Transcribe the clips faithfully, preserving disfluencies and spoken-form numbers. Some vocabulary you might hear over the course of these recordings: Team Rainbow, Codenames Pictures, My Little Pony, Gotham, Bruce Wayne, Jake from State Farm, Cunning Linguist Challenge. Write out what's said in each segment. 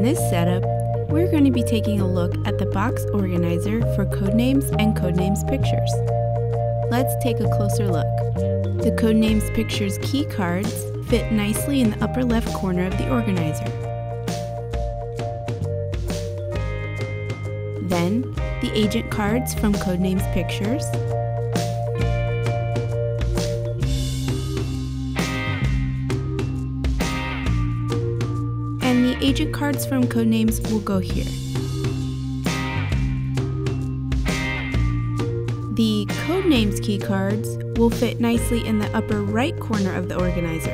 In this setup, we're going to be taking a look at the box organizer for Codenames and Codenames Pictures. Let's take a closer look. The Codenames Pictures key cards fit nicely in the upper left corner of the organizer. Then, the agent cards from Codenames Pictures, and the agent cards from Codenames will go here. The Codenames key cards will fit nicely in the upper right corner of the organizer.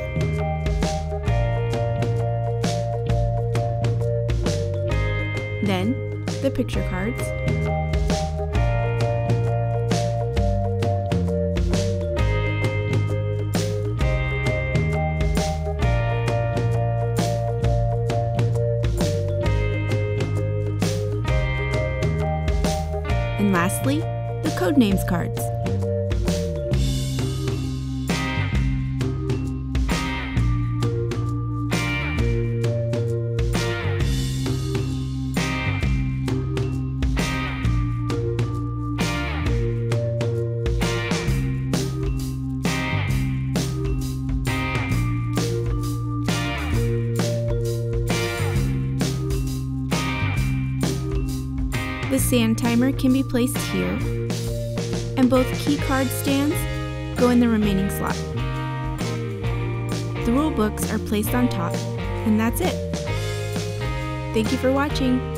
Then, the picture cards, and lastly, the Codenames cards. The sand timer can be placed here, and both key card stands go in the remaining slot. The rule books are placed on top, and that's it. Thank you for watching.